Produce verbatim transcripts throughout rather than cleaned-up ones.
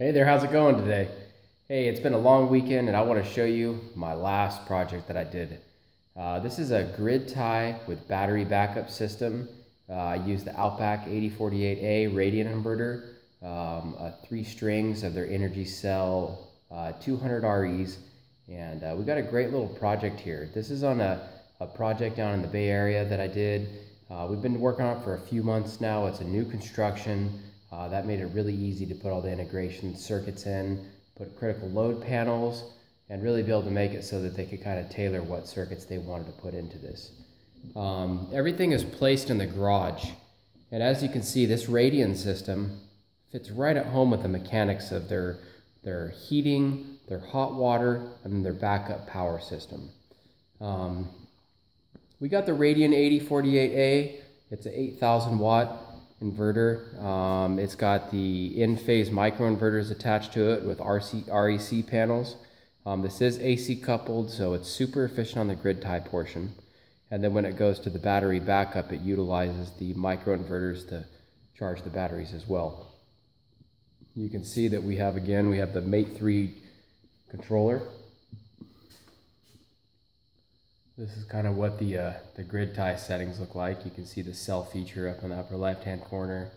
Hey there, how's it going today? Hey, it's been a long weekend and I want to show you my last project that I did. Uh, this is a grid tie with battery backup system. Uh, I used the Outback eighty forty-eight A Radian inverter, um, uh, three strings of their Energy Cell uh, two hundred R Es, and uh, we got a great little project here. This is on a, a project down in the Bay Area that I did. Uh, we've been working on it for a few months now. It's a new construction. Uh, that made it really easy to put all the integration circuits in, put critical load panels, and really be able to make it so that they could kind of tailor what circuits they wanted to put into this. Um, everything is placed in the garage, and as you can see, this Radian system fits right at home with the mechanics of their, their heating, their hot water, and their backup power system. Um, we got the Radian eighty forty-eight A. It's an eight thousand watt inverter. Um, it's got the Enphase micro inverters attached to it with R E C panels. Um, this is A C coupled, so it's super efficient on the grid tie portion. And then when it goes to the battery backup, it utilizes the micro inverters to charge the batteries as well. You can see that we have, again, we have the Mate three controller. This is kind of what the, uh, the grid tie settings look like. You can see the cell feature up in the upper left-hand corner.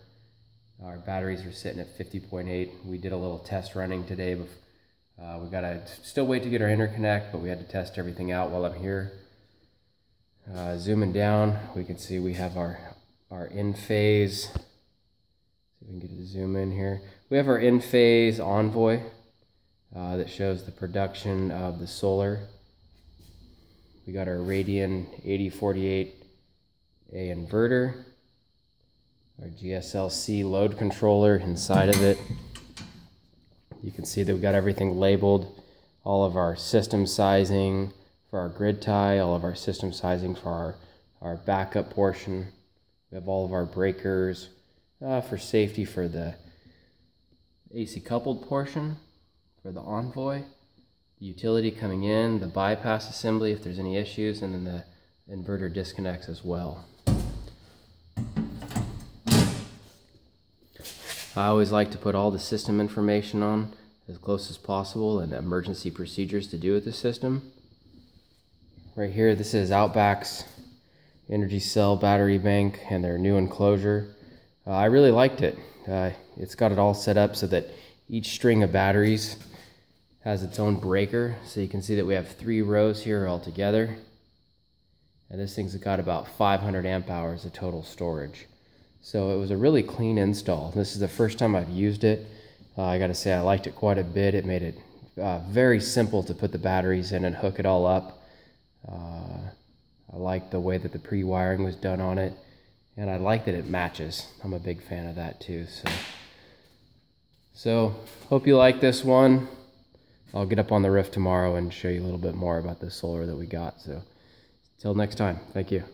Our batteries are sitting at fifty point eight. We did a little test running today. Before, uh, we got to still wait to get our interconnect, but we had to test everything out while I'm here. Uh, zooming down, we can see we have our, our Enphase. See if we can get it to zoom in here. We have our Enphase Envoy uh, that shows the production of the solar. We got our Radian eighty forty-eight A inverter, our G S L C load controller inside of it. You can see that we got everything labeled, all of our system sizing for our grid tie, all of our system sizing for our, our backup portion. We have all of our breakers uh, for safety for the A C coupled portion, for the Envoy. Utility coming in, the bypass assembly if there's any issues, and then the inverter disconnects as well. I always like to put all the system information on as close as possible and emergency procedures to do with the system. Right here, this is Outback's Energy Cell battery bank and their new enclosure. Uh, I really liked it. Uh, it's got it all set up so that each string of batteries has its own breaker, so you can see that we have three rows here all together, and this thing's got about five hundred amp hours of total storage. So it was a really clean install. This is the first time I've used it. uh, I gotta say I liked it quite a bit. It made it uh, very simple to put the batteries in and hook it all up. uh, I like the way that the pre-wiring was done on it, and I like that it matches. I'm a big fan of that too. So, so hope you like this one. I'll get up on the roof tomorrow and show you a little bit more about the solar that we got. So, till next time, thank you.